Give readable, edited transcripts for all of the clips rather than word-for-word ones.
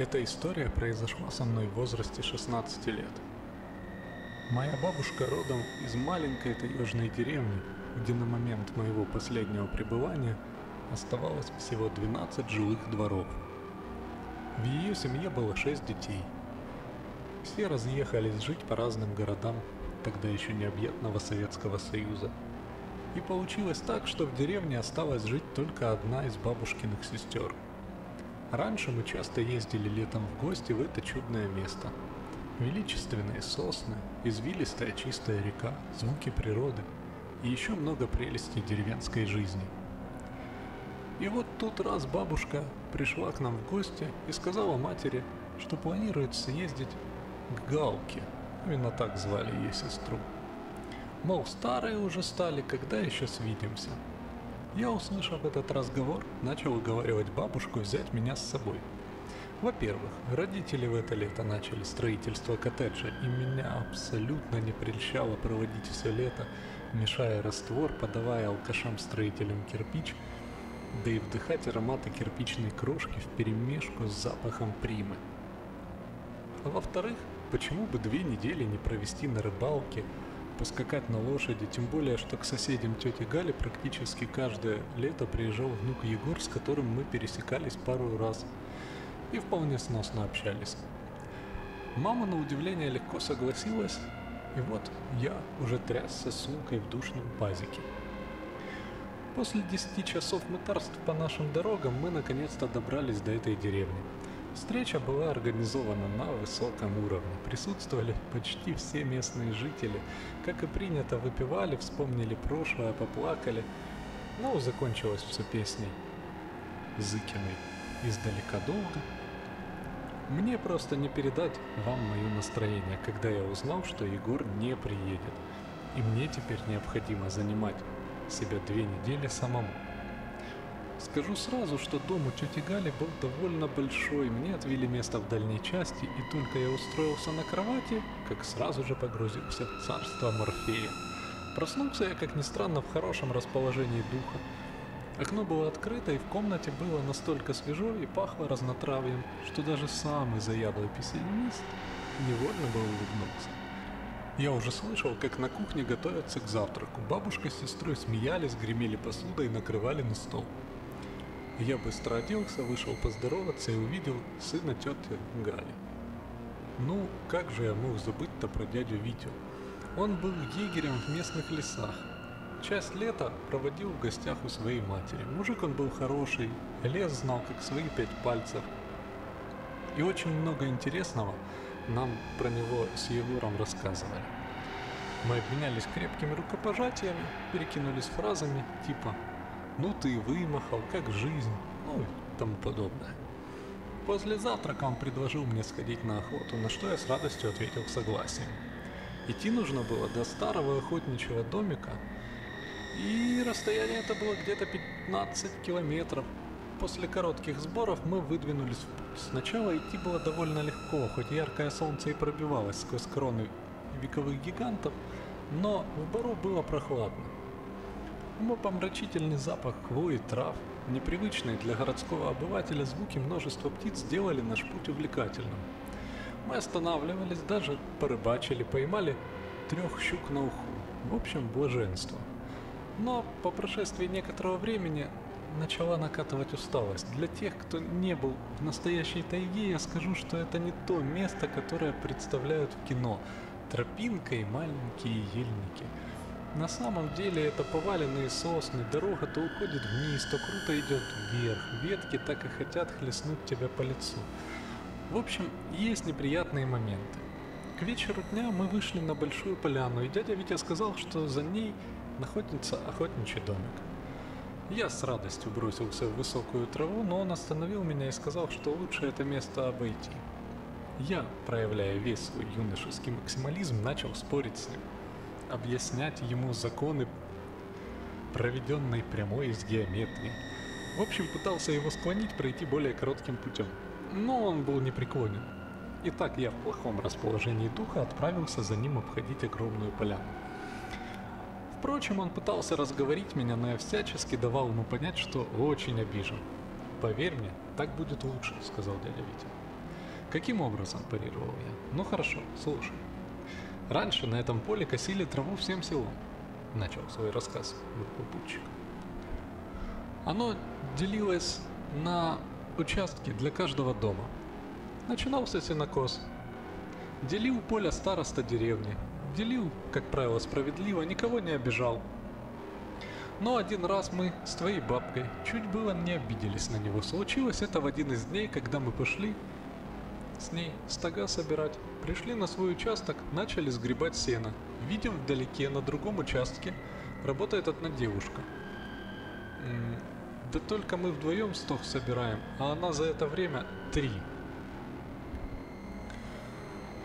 Эта история произошла со мной в возрасте 16 лет. Моя бабушка родом из маленькой таежной деревни, где на момент моего последнего пребывания оставалось всего 12 жилых дворов. В ее семье было 6 детей. Все разъехались жить по разным городам тогда еще необъятного Советского Союза. И получилось так, что в деревне осталась жить только одна из бабушкиных сестер. Раньше мы часто ездили летом в гости в это чудное место. Величественные сосны, извилистая чистая река, звуки природы и еще много прелестей деревенской жизни. И вот тут раз бабушка пришла к нам в гости и сказала матери, что планирует съездить к Галке, именно так звали ее сестру. Мол, старые уже стали, когда еще свидимся? Я, услышав этот разговор, начал уговаривать бабушку взять меня с собой. Во-первых, родители в это лето начали строительство коттеджа, и меня абсолютно не прельщало проводить все лето, мешая раствор, подавая алкашам-строителям кирпич, да и вдыхать ароматы кирпичной крошки вперемешку с запахом примы. А во-вторых, почему бы 2 недели не провести на рыбалке, поскакать на лошади, тем более, что к соседям тети Гали практически каждое лето приезжал внук Егор, с которым мы пересекались пару раз и вполне сносно общались. Мама, на удивление, легко согласилась, и вот я уже трясся с сумкой в душном пазике. После 10 часов мытарств по нашим дорогам мы наконец-то добрались до этой деревни. Встреча была организована на высоком уровне, присутствовали почти все местные жители, как и принято, выпивали, вспомнили прошлое, поплакали, но закончилось все песней Зыкиной «Издалека долго». Мне просто не передать вам мое настроение, когда я узнал, что Егор не приедет, и мне теперь необходимо занимать себя 2 недели самому. Скажу сразу, что дом у тети Гали был довольно большой, мне отвели место в дальней части, и только я устроился на кровати, как сразу же погрузился в царство Морфея. Проснулся я, как ни странно, в хорошем расположении духа. Окно было открыто, и в комнате было настолько свежо и пахло разнотравьем, что даже самый заядлый пессимист невольно был улыбнулся. Я уже слышал, как на кухне готовятся к завтраку. Бабушка с сестрой смеялись, гремели посудой и накрывали на стол. Я быстро оделся, вышел поздороваться и увидел сына тети Гали. Ну, как же я мог забыть-то про дядю Витю? Он был егерем в местных лесах. Часть лета проводил в гостях у своей матери. Мужик он был хороший, лес знал как свои 5 пальцев. И очень много интересного нам про него с Егором рассказывали. Мы обменялись крепкими рукопожатиями, перекинулись фразами типа «Ну ты вымахал, как жизнь», ну и тому подобное. После завтрака он предложил мне сходить на охоту, на что я с радостью ответил согласием. Идти нужно было до старого охотничьего домика, и расстояние это было где-то 15 километров. После коротких сборов мы выдвинулись в путь. Сначала идти было довольно легко, хоть яркое солнце и пробивалось сквозь кроны вековых гигантов, но в бору было прохладно. Умопомрачительный запах хвои, трав, непривычные для городского обывателя звуки множества птиц делали наш путь увлекательным. Мы останавливались, даже порыбачили, поймали 3 щук на уху. В общем, блаженство. Но по прошествии некоторого времени начала накатывать усталость. Для тех, кто не был в настоящей тайге, я скажу, что это не то место, которое представляют в кино. Тропинка и маленькие ельники. На самом деле это поваленные сосны, дорога то уходит вниз, то круто идет вверх, ветки так и хотят хлестнуть тебя по лицу. В общем, есть неприятные моменты. К вечеру дня мы вышли на большую поляну, и дядя Витя сказал, что за ней находится охотничий домик. Я с радостью бросился в высокую траву, но он остановил меня и сказал, что лучше это место обойти. Я, проявляя весь свой юношеский максимализм, начал спорить с ним, объяснять ему законы, проведенные прямой из геометрии. В общем, пытался его склонить пройти более коротким путем, но он был непреклонен. Итак, я в плохом расположении духа отправился за ним обходить огромную поляну. Впрочем, он пытался разговорить меня, но я всячески давал ему понять, что очень обижен. «Поверь мне, так будет лучше», — сказал дядя Витя. Каким образом, парировал я. Ну хорошо, слушай. Раньше на этом поле косили траву всем селом, начал свой рассказ попутчик. Оно делилось на участки для каждого дома. Начинался сенокос. Делил поле староста деревни. Делил, как правило, справедливо, никого не обижал. Но один раз мы с твоей бабкой чуть было не обиделись на него. Случилось это в один из дней, когда мы пошли с ней стога собирать. Пришли на свой участок, начали сгребать сено. Видим вдалеке, на другом участке, работает одна девушка. Да только мы вдвоем стог собираем, а она за это время 3.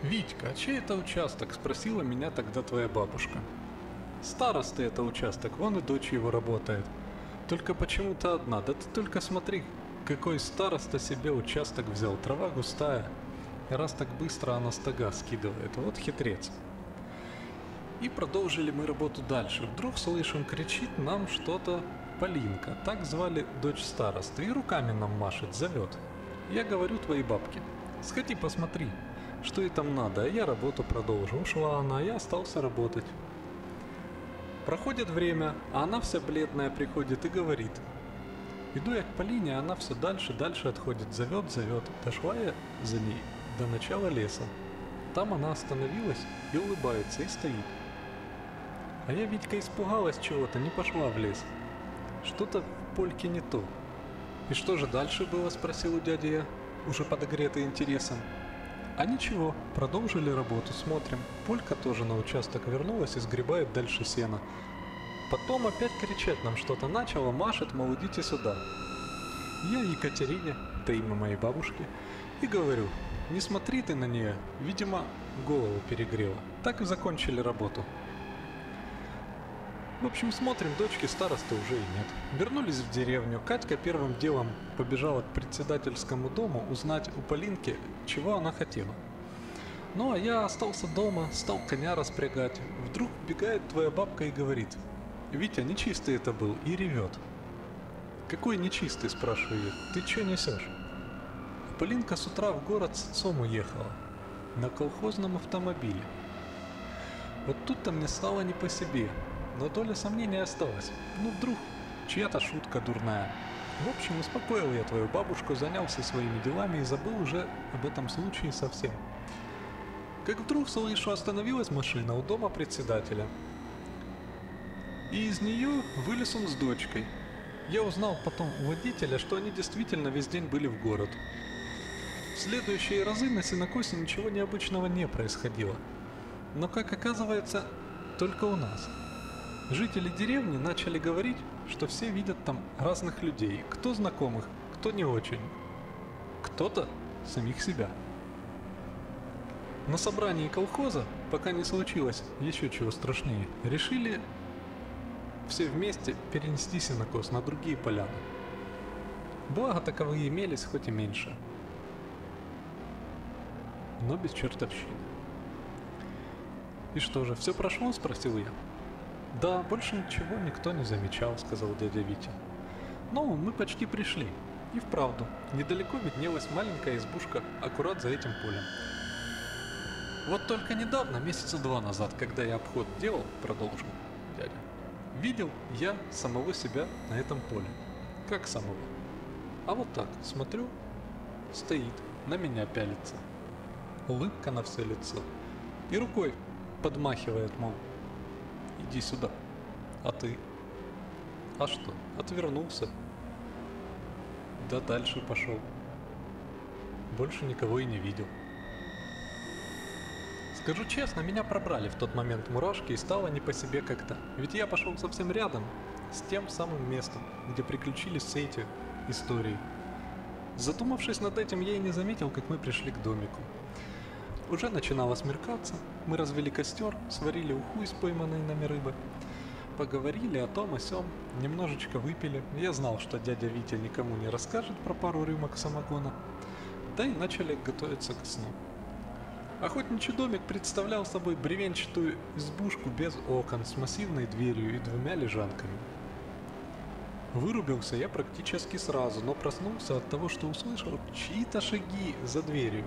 «Витька, а чей это участок?» – спросила меня тогда твоя бабушка. «Старосты это участок, вон и дочь его работает. Только почему-то одна. Да ты только смотри, какой староста себе участок взял. Трава густая. Раз так быстро она стога скидывает. Вот хитрец». И продолжили мы работу дальше. Вдруг слышим, кричит нам что-то Полинка. Так звали дочь старосты. И руками нам машет, зовет. Я говорю твоей бабке: «Сходи, посмотри, что ей там надо». А я работу продолжу. Ушла она, а я остался работать. Проходит время, а она вся бледная приходит и говорит. Иду я к Полине, а она все дальше отходит, зовет. Дошла я за ней до начала леса. Там она остановилась и улыбается, и стоит. А я, Витька, испугалась чего-то, не пошла в лес. Что-то в польке не то. «И что же дальше было?» – спросил у дяди я, уже подогретый интересом. А ничего, продолжили работу, смотрим, полька тоже на участок вернулась и сгребает дальше сено. Потом опять кричать нам что-то начала, машет, мол, идите сюда. Я Екатерине, это имя моей бабушки, и говорю: не смотри ты на нее, видимо, голову перегрела. Так и закончили работу. В общем, смотрим, дочки старосты уже и нет. Вернулись в деревню. Катька первым делом побежала к председательскому дому узнать у Полинки, чего она хотела. Ну, а я остался дома, стал коня распрягать. Вдруг бегает твоя бабка и говорит: «Витя, нечистый это был», и ревет. «Какой нечистый?» – спрашиваю: «Ты че несешь?» Полинка с утра в город с отцом уехала на колхозном автомобиле. Вот тут-то мне стало не по себе. Но доля сомнения осталась. Ну вдруг чья-то шутка дурная. В общем, успокоил я твою бабушку, занялся своими делами и забыл уже об этом случае совсем. Как вдруг слышу, остановилась машина у дома председателя. И из нее вылез он с дочкой. Я узнал потом у водителя, что они действительно весь день были в город. В следующие разы на сенокосе ничего необычного не происходило. Но, как оказывается, только у нас. Жители деревни начали говорить, что все видят там разных людей, кто знакомых, кто не очень, кто-то самих себя. На собрании колхоза, пока не случилось еще чего страшнее, решили все вместе перенести сенокос на другие поляны. Благо таковые имелись, хоть и меньше, но без чертовщины. «И что же, все прошло?» – спросил я. «Да, больше ничего никто не замечал», — сказал дядя Витя. «Но мы почти пришли». И вправду, недалеко виднелась маленькая избушка, аккурат за этим полем. «Вот только недавно, месяца 2 назад, когда я обход делал, — продолжил дядя, — видел я самого себя на этом поле. Как самого? А вот так, смотрю, стоит, на меня пялится. Улыбка на все лицо. И рукой подмахивает, мол, иди сюда. А ты? А что? Отвернулся. Да дальше пошел. Больше никого и не видел». Скажу честно, меня пробрали в тот момент мурашки и стало не по себе как-то. Ведь я пошел совсем рядом с тем самым местом, где приключились все эти истории. Задумавшись над этим, я и не заметил, как мы пришли к домику. Уже начинало смеркаться, мы развели костер, сварили уху из пойманной нами рыбы, поговорили о том, о сём, немножечко выпили. Я знал, что дядя Витя никому не расскажет про пару рюмок самогона, да и начали готовиться к сну. Охотничий домик представлял собой бревенчатую избушку без окон, с массивной дверью и 2 лежанками. Вырубился я практически сразу, но проснулся от того, что услышал чьи-то шаги за дверью.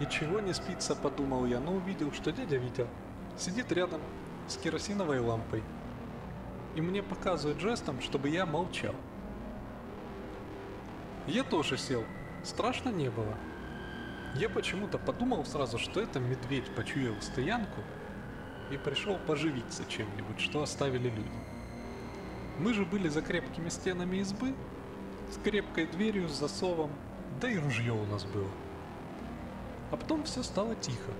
Ничего не спится, подумал я, но увидел, что дядя Витя сидит рядом с керосиновой лампой и мне показывает жестом, чтобы я молчал. Я тоже сел. Страшно не было. Я почему-то подумал сразу, что это медведь почуял стоянку и пришел поживиться чем-нибудь, что оставили люди. Мы же были за крепкими стенами избы, с крепкой дверью, с засовом, да и ружье у нас было. А потом все стало тихо.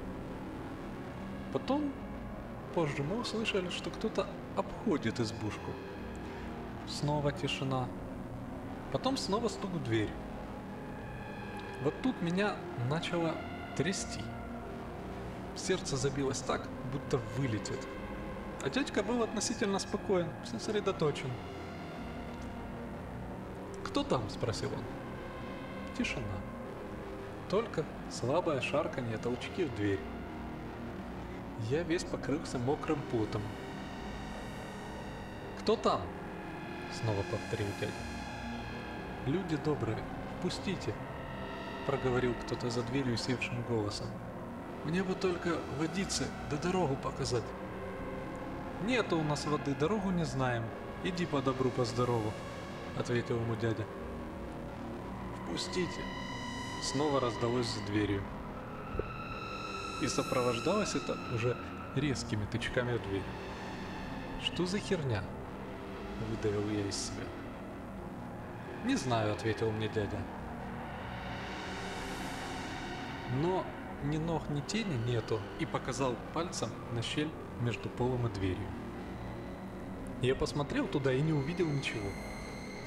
Потом, позже мы услышали, что кто-то обходит избушку. Снова тишина. Потом снова стук в дверь. Вот тут меня начало трясти. Сердце забилось так, будто вылетит. А дядька был относительно спокоен, сосредоточен. «Кто там?» – спросил он. Тишина. Только слабое шарканье, толчки в дверь. Я весь покрылся мокрым потом. «Кто там?» – снова повторил дядя. «Люди добрые, впустите!» – проговорил кто-то за дверью севшим голосом. «Мне бы только водиться, да дорогу показать». «Нету у нас воды, дорогу не знаем. Иди по добру, по здорову», – ответил ему дядя. «Впустите!» – снова раздалось за дверью. И сопровождалось это уже резкими тычками в дверь. «Что за херня?» – выдавил я из себя. «Не знаю», – ответил мне дядя. «Но ни ног, ни тени нету», и показал пальцем на щель между полом и дверью. Я посмотрел туда и не увидел ничего,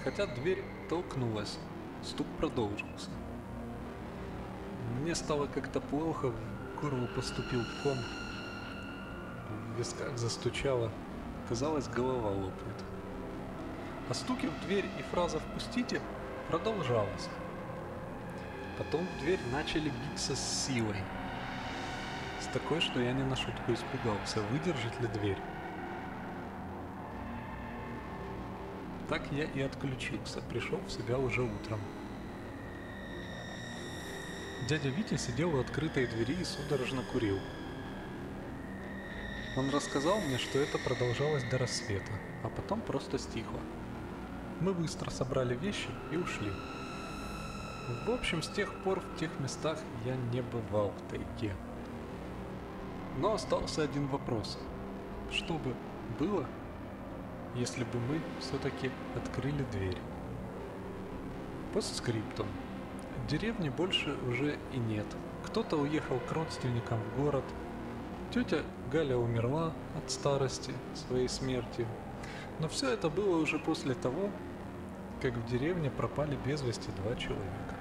хотя дверь толкнулась, стук продолжился. Мне стало как-то плохо, в горло поступил ком, в висках застучало, казалось, голова лопнет. А стуки в дверь и фраза «впустите» продолжалась. Потом в дверь начали биться с силой. С такой, что я не на шутку испугался, выдержит ли дверь. Так я и отключился, пришел в себя уже утром. Дядя Витя сидел у открытой двери и судорожно курил. Он рассказал мне, что это продолжалось до рассвета, а потом просто стихло. Мы быстро собрали вещи и ушли. В общем, с тех пор в тех местах я не бывал в тайге. Но остался один вопрос. Что бы было, если бы мы все-таки открыли дверь? Постскриптум. Деревни больше уже и нет. Кто-то уехал к родственникам в город. Тетя Галя умерла от старости своей смертью. Но все это было уже после того, как в деревне пропали без вести 2 человека.